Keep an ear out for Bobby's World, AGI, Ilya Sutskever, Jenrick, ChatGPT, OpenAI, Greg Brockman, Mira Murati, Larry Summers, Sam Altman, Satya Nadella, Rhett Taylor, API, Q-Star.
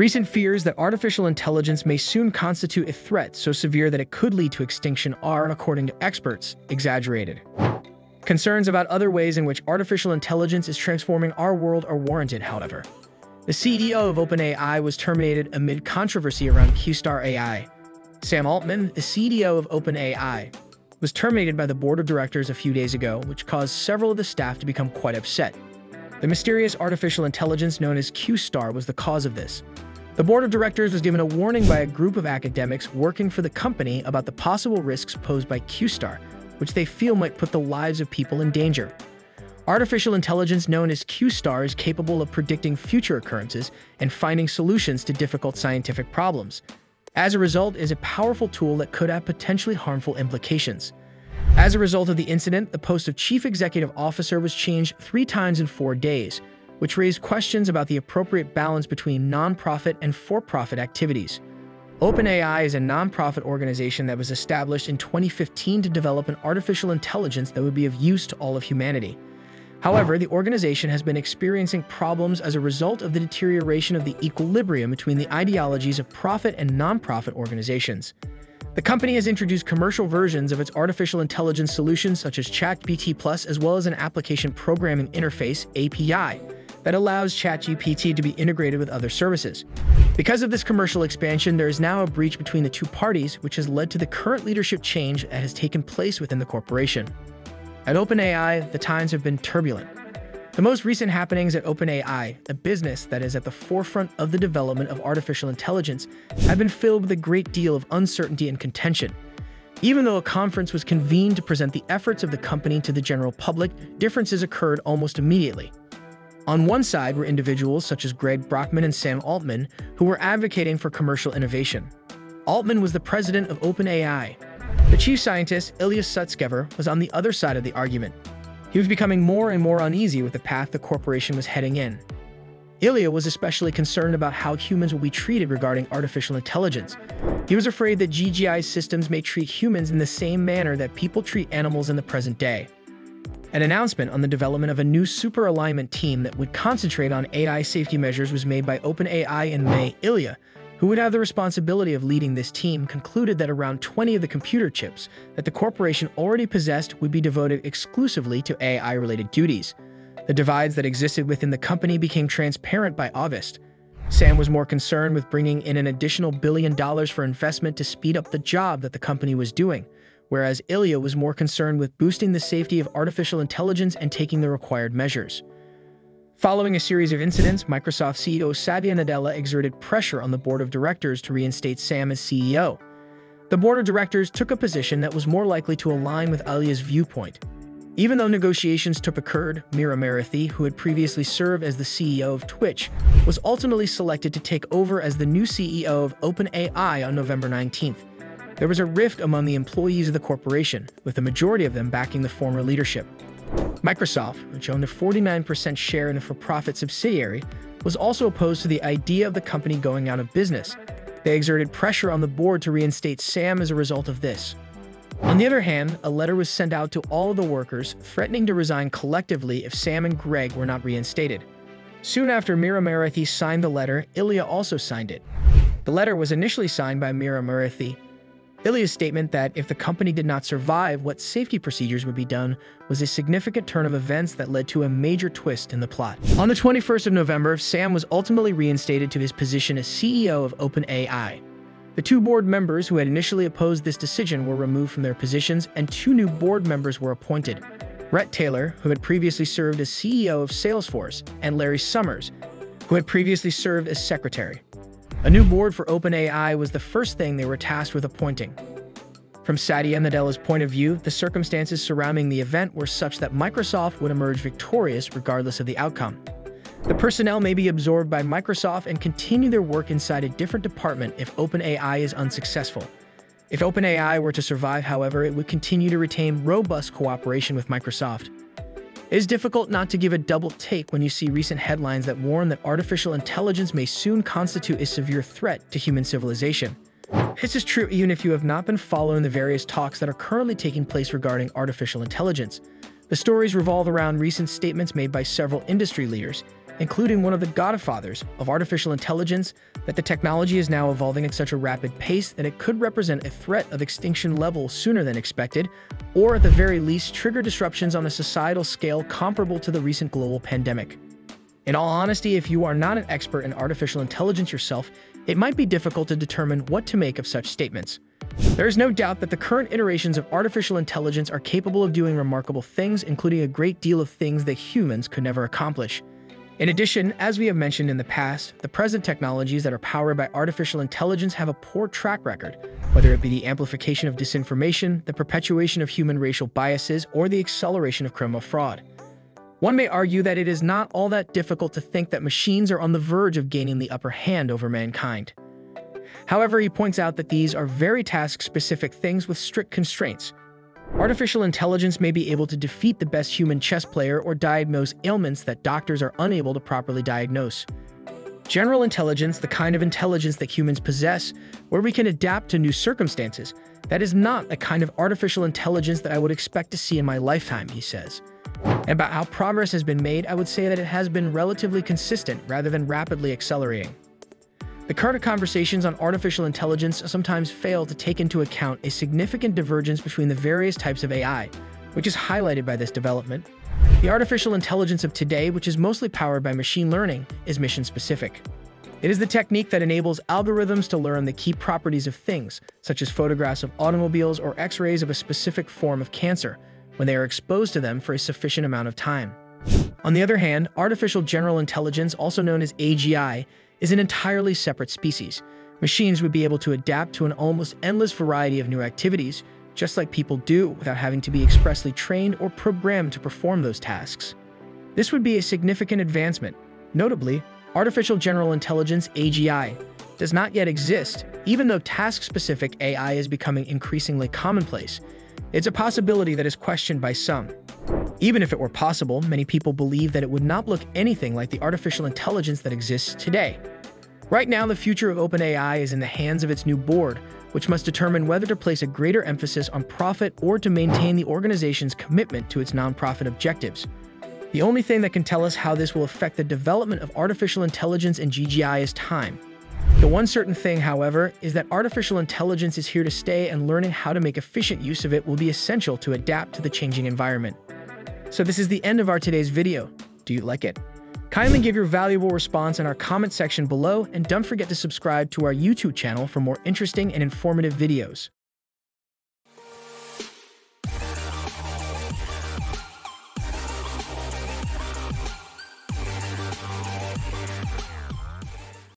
Recent fears that artificial intelligence may soon constitute a threat so severe that it could lead to extinction are, according to experts, exaggerated. Concerns about other ways in which artificial intelligence is transforming our world are warranted, however. The CEO of OpenAI was terminated amid controversy around Q-Star AI. Sam Altman, the CEO of OpenAI, was terminated by the board of directors a few days ago, which caused several of the staff to become quite upset. The mysterious artificial intelligence known as Q-Star was the cause of this. The board of directors was given a warning by a group of academics working for the company about the possible risks posed by Q-Star, which they feel might put the lives of people in danger. Artificial intelligence known as Q-Star is capable of predicting future occurrences and finding solutions to difficult scientific problems. As a result, it is a powerful tool that could have potentially harmful implications. As a result of the incident, the post of chief executive officer was changed 3 times in 4 days, which raised questions about the appropriate balance between non-profit and for-profit activities. OpenAI is a non-profit organization that was established in 2015 to develop an artificial intelligence that would be of use to all of humanity. However, the organization has been experiencing problems as a result of the deterioration of the equilibrium between the ideologies of profit and nonprofit organizations. The company has introduced commercial versions of its artificial intelligence solutions such as ChatGPT+, as well as an application programming interface (API) that allows ChatGPT to be integrated with other services. Because of this commercial expansion, there is now a breach between the two parties, which has led to the current leadership change that has taken place within the corporation. At OpenAI, the times have been turbulent. The most recent happenings at OpenAI, a business that is at the forefront of the development of artificial intelligence, have been filled with a great deal of uncertainty and contention. Even though a conference was convened to present the efforts of the company to the general public, differences occurred almost immediately. On one side were individuals such as Greg Brockman and Sam Altman, who were advocating for commercial innovation. Altman was the president of OpenAI. The chief scientist, Ilya Sutskever, was on the other side of the argument. He was becoming more and more uneasy with the path the corporation was heading in. Ilya was especially concerned about how humans will be treated regarding artificial intelligence. He was afraid that AGI systems may treat humans in the same manner that people treat animals in the present day. An announcement on the development of a new super alignment team that would concentrate on AI safety measures was made by OpenAI in May. Ilya, who would have the responsibility of leading this team, concluded that around 20 of the computer chips that the corporation already possessed would be devoted exclusively to AI-related duties. The divides that existed within the company became transparent by August. Sam was more concerned with bringing in an additional $1 billion for investment to speed up the job that the company was doing, whereas Ilya was more concerned with boosting the safety of artificial intelligence and taking the required measures. Following a series of incidents, Microsoft CEO Satya Nadella exerted pressure on the board of directors to reinstate Sam as CEO. The board of directors took a position that was more likely to align with Ilya's viewpoint. Even though negotiations occurred, Mira Murati, who had previously served as the CEO of Twitch, was ultimately selected to take over as the new CEO of OpenAI on November 19th. There was a rift among the employees of the corporation, with the majority of them backing the former leadership. Microsoft, which owned a 49% share in a for-profit subsidiary, was also opposed to the idea of the company going out of business. They exerted pressure on the board to reinstate Sam as a result of this. On the other hand, a letter was sent out to all of the workers, threatening to resign collectively if Sam and Greg were not reinstated. Soon after Mira Murati signed the letter, Ilya also signed it. The letter was initially signed by Mira Murati. Ilya's statement that if the company did not survive, what safety procedures would be done was a significant turn of events that led to a major twist in the plot. On the 21st of November, Sam was ultimately reinstated to his position as CEO of OpenAI. The 2 board members who had initially opposed this decision were removed from their positions, and 2 new board members were appointed. Rhett Taylor, who had previously served as CEO of Salesforce, and Larry Summers, who had previously served as secretary. A new board for OpenAI was the first thing they were tasked with appointing. From Satya Nadella's point of view, the circumstances surrounding the event were such that Microsoft would emerge victorious regardless of the outcome. The personnel may be absorbed by Microsoft and continue their work inside a different department if OpenAI is unsuccessful. If OpenAI were to survive, however, it would continue to retain robust cooperation with Microsoft. It is difficult not to give a double take when you see recent headlines that warn that artificial intelligence may soon constitute a severe threat to human civilization. This is true even if you have not been following the various talks that are currently taking place regarding artificial intelligence. The stories revolve around recent statements made by several industry leaders, including one of the godfathers of artificial intelligence, that the technology is now evolving at such a rapid pace that it could represent a threat of extinction level sooner than expected, or at the very least trigger disruptions on a societal scale comparable to the recent global pandemic. In all honesty, if you are not an expert in artificial intelligence yourself, it might be difficult to determine what to make of such statements. There is no doubt that the current iterations of artificial intelligence are capable of doing remarkable things, including a great deal of things that humans could never accomplish. In addition, as we have mentioned in the past, the present technologies that are powered by artificial intelligence have a poor track record, whether it be the amplification of disinformation, the perpetuation of human racial biases, or the acceleration of criminal fraud. One may argue that it is not all that difficult to think that machines are on the verge of gaining the upper hand over mankind. However, he points out that these are very task-specific things with strict constraints. Artificial intelligence may be able to defeat the best human chess player or diagnose ailments that doctors are unable to properly diagnose. General intelligence, the kind of intelligence that humans possess, where we can adapt to new circumstances, that is not a kind of artificial intelligence that I would expect to see in my lifetime, he says. And about how progress has been made, I would say that it has been relatively consistent rather than rapidly accelerating. The current conversations on artificial intelligence sometimes fail to take into account a significant divergence between the various types of AI, which is highlighted by this development. The artificial intelligence of today, which is mostly powered by machine learning, is mission-specific. It is the technique that enables algorithms to learn the key properties of things, such as photographs of automobiles or X-rays of a specific form of cancer, when they are exposed to them for a sufficient amount of time. On the other hand, artificial general intelligence, also known as AGI, is an entirely separate species. Machines would be able to adapt to an almost endless variety of new activities, just like people do, without having to be expressly trained or programmed to perform those tasks. This would be a significant advancement. Notably, artificial general intelligence, AGI, does not yet exist, even though task-specific AI is becoming increasingly commonplace. It's a possibility that is questioned by some. Even if it were possible, many people believe that it would not look anything like the artificial intelligence that exists today. Right now, the future of OpenAI is in the hands of its new board, which must determine whether to place a greater emphasis on profit or to maintain the organization's commitment to its nonprofit objectives. The only thing that can tell us how this will affect the development of artificial intelligence and AGI is time. The one certain thing, however, is that artificial intelligence is here to stay, and learning how to make efficient use of it will be essential to adapt to the changing environment. So this is the end of our today's video. Do you like it? Kindly give your valuable response in our comment section below, and don't forget to subscribe to our YouTube channel for more interesting and informative videos.